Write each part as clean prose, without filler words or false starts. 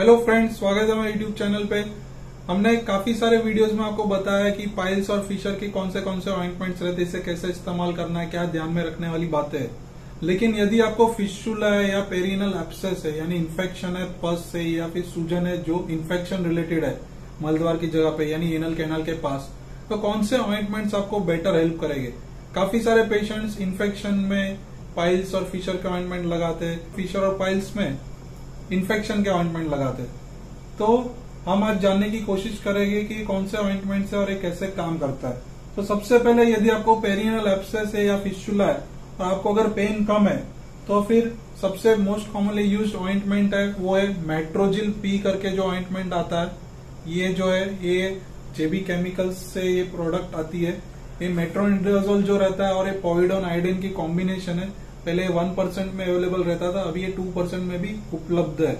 Hello friends, स्वागत है हमारे यूट्यूब चैनल पे। हमने काफी सारे वीडियोस में आपको बताया है कि पाइल्स और फिशर के कौन से ऑइंटमेंट्स रहते हैं, इसे कैसे इस्तेमाल करना है, क्या ध्यान में रखने वाली बातें है। लेकिन यदि आपको फिस्टुला है या पेरिनल एब्सेस है, यानी इन्फेक्शन है पस से या फिर सूजन है जो इन्फेक्शन रिलेटेड है मलद्वार की जगह पे यानी एनल कैनाल के पास, तो कौन से ऑइंटमेंट्स आपको बेटर हेल्प करेंगे। काफी सारे पेशेंट्स इन्फेक्शन में पाइल्स और फिशर के ऑइंटमेंट लगाते हैं, फिशर और पाइल्स में इन्फेक्शन के ऑइंटमेंट लगाते हैं। तो हम आज जानने की कोशिश करेंगे कि कौन से ऑइंटमेंट्स है और ये कैसे काम करता है। तो सबसे पहले यदि आपको पेरिनल एब्सेस है या फिस्टुला है और आपको अगर पेन कम है, तो फिर सबसे मोस्ट कॉमनली यूज्ड ऑइंटमेंट है वो है मेट्रोजिल पी करके जो ऑइंटमेंट आता है। ये जो है ये जेबी केमिकल्स से ये प्रोडक्ट आती है। ये मेट्रोनिडाजोल जो रहता है और ये पॉइडोन आयोडीन की कॉम्बिनेशन है। पहले 1% में अवेलेबल रहता था, अभी ये 2% में भी उपलब्ध है।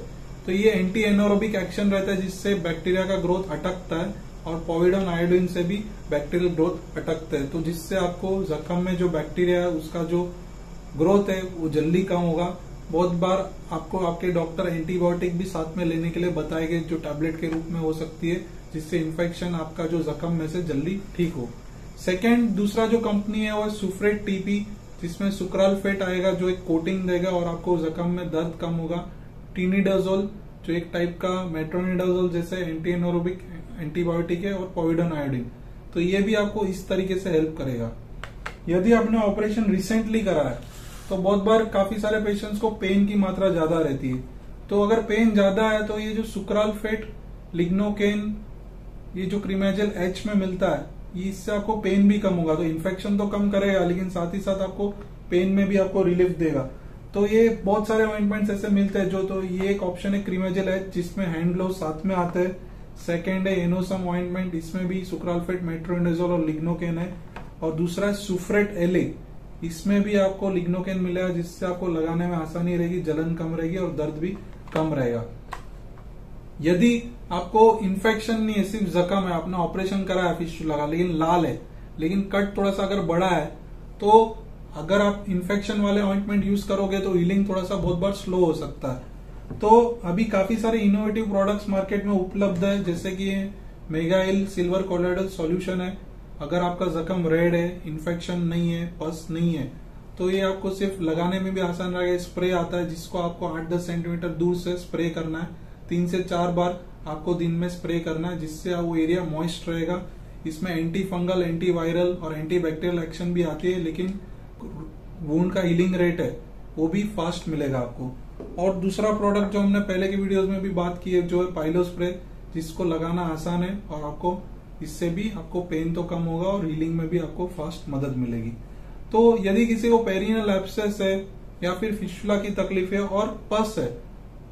तो ये एंटी एनोरोबिक एक्शन रहता है जिससे बैक्टीरिया का ग्रोथ अटकता है और पॉइडोन आयोडीन से भी बैक्टीरियल ग्रोथ अटकता है। तो जिससे आपको जख्म में जो बैक्टीरिया है उसका जो ग्रोथ है वो जल्दी कम होगा। बहुत बार आपको आपके डॉक्टर एंटीबायोटिक भी साथ में लेने के लिए बताएंगे जो टैबलेट के रूप में हो सकती है, जिससे इन्फेक्शन आपका जो जख्म में से जल्दी ठीक हो। सेकेंड, दूसरा जो कंपनी है वो सुफ्रेट टीपी, जिसमें सुक्राल फेट आएगा जो एक कोटिंग देगा और आपको जख्म में दर्द कम होगा। टिनिडाजोल जो एक टाइप का मेट्रोनिडाजोल जैसे एंटी एनोरोबिक एंटीबायोटिक है और पॉइडोन आयोडीन, तो ये भी आपको इस तरीके से हेल्प करेगा। यदि आपने ऑपरेशन रिसेंटली करा है तो बहुत बार काफी सारे पेशेंट्स को पेन की मात्रा ज्यादा रहती है। तो अगर पेन ज्यादा है तो ये जो सुक्राल फेट, लिग्नोकेन, ये जो क्रीमेजल एच में मिलता है, इससे आपको पेन भी कम होगा। तो इन्फेक्शन तो कम करेगा लेकिन साथ ही साथ आपको पेन में भी आपको रिलीफ देगा। तो ये बहुत सारे ऑइंटमेंट्स ऐसे मिलते हैं जो, तो ये एक ऑप्शन है क्रीमेजल एच जिसमें हैंड ग्लोव साथ में आते हैं। सेकेंड है एनोसम ऑइंटमेंट, इसमें भी सुक्रालफेट, मेट्रोनिडाजोल और लिग्नोकेन है। और दूसरा है सुफ्रेट LA, इसमें भी आपको लिग्नोकेन मिलेगा जिससे आपको लगाने में आसानी रहेगी, जलन कम रहेगी और दर्द भी कम रहेगा। यदि आपको इन्फेक्शन नहीं है, सिर्फ जख्म है, आपने ऑपरेशन करा है, फिस्टुला लगा लेकिन लाल है, लेकिन कट थोड़ा सा अगर बड़ा है, तो अगर आप इन्फेक्शन वाले ऑइंटमेंट यूज करोगे तो हीलिंग थोड़ा सा बहुत बार स्लो हो सकता है। तो अभी काफी सारे इनोवेटिव प्रोडक्ट्स मार्केट में उपलब्ध है, जैसे कि मेगाहील सिल्वर कोलोइडल सॉल्यूशन है। अगर आपका जख्म रेड है, इन्फेक्शन नहीं है, पस नहीं है, तो ये आपको सिर्फ लगाने में भी आसान रहेगा। स्प्रे आता है जिसको आपको 8-10 सेंटीमीटर दूर से स्प्रे करना है। 3 से 4 बार आपको दिन में स्प्रे करना है जिससे वो एरिया मॉइस्ट रहेगा। इसमें एंटी फंगल, एंटी वायरल और एंटी बैक्टीरियल एक्शन भी आती है, लेकिन वुंड का हीलिंग रेट है वो भी फास्ट मिलेगा आपको। और दूसरा प्रोडक्ट जो हमने पहले की वीडियोस में भी बात की है जो है पाइलो स्प्रे, जिसको लगाना आसान है और आपको इससे भी आपको पेन तो कम होगा और हीलिंग में भी आपको फास्ट मदद मिलेगी। तो यदि किसी को पेरिनल एब्सेस है या फिर फिस्टुला की तकलीफ है और पस है,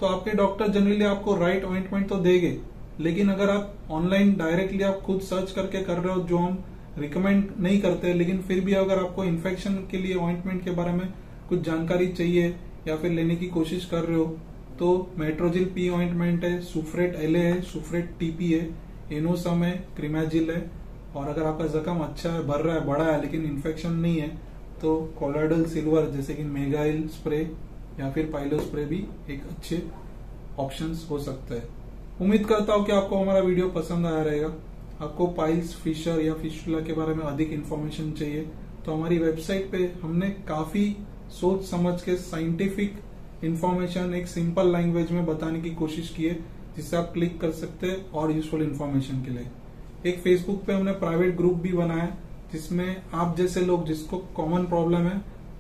तो आपके डॉक्टर जनरली आपको राइट ऑइंटमेंट तो देंगे, लेकिन अगर आप ऑनलाइन डायरेक्टली आप खुद सर्च करके कर रहे हो, जो हम रिकमेंड नहीं करते, लेकिन फिर भी अगर आपको इन्फेक्शन के लिए ऑइंटमेंट के बारे में कुछ जानकारी चाहिए या फिर लेने की कोशिश कर रहे हो, तो मेट्रोजिल पी ऑइंटमेंट है, सुफ्रेट LA है, सुफ्रेट TP है, एनोसम है, क्रीमेजिल है। और अगर आपका जख्म अच्छा है, भर रहा है, बड़ा है लेकिन इन्फेक्शन नहीं है, तो कोलोइडल सिल्वर जैसे कि मेगाहील स्प्रे या फिर पाइलो स्प्रे भी एक अच्छे ऑप्शंस हो सकते हैं। उम्मीद करता हूं कि आपको हमारा वीडियो पसंद आया रहेगा। आपको पाइल्स, फिशर या फिस्टुला के बारे में अधिक इन्फॉर्मेशन चाहिए तो हमारी वेबसाइट पे हमने काफी सोच समझ के साइंटिफिक इन्फॉर्मेशन एक सिंपल लैंग्वेज में बताने की कोशिश की है, जिससे आप क्लिक कर सकते हैं और यूजफुल इन्फॉर्मेशन के लिए। एक फेसबुक पे हमने प्राइवेट ग्रुप भी बनाया जिसमें आप जैसे लोग जिसको कॉमन प्रॉब्लम है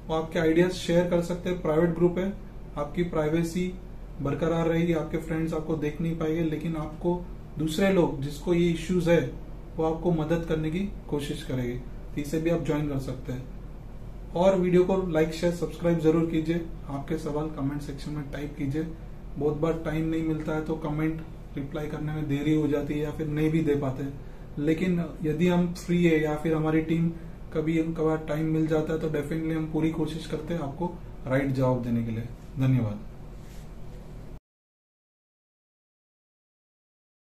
वो आपके आइडियाज शेयर कर सकते हैं। प्राइवेट ग्रुप है, आपकी प्राइवेसी बरकरार रहेगी, आपके फ्रेंड्स आपको देख नहीं पाएंगे, लेकिन आपको दूसरे लोग जिसको ये इश्यूज है वो आपको मदद करने की कोशिश करेंगे, तो इसे भी आप ज्वाइन कर सकते हैं। और वीडियो को लाइक, शेयर, सब्सक्राइब जरूर कीजिए। आपके सवाल कमेंट सेक्शन में टाइप कीजिए। बहुत बार टाइम नहीं मिलता है तो कमेंट रिप्लाई करने में देरी हो जाती है या फिर नहीं भी दे पाते, लेकिन यदि हम फ्री है या फिर हमारी टीम कभी कभार टाइम मिल जाता है तो डेफिनेटली हम पूरी कोशिश करते हैं आपको राइट जवाब देने के लिए। धन्यवाद।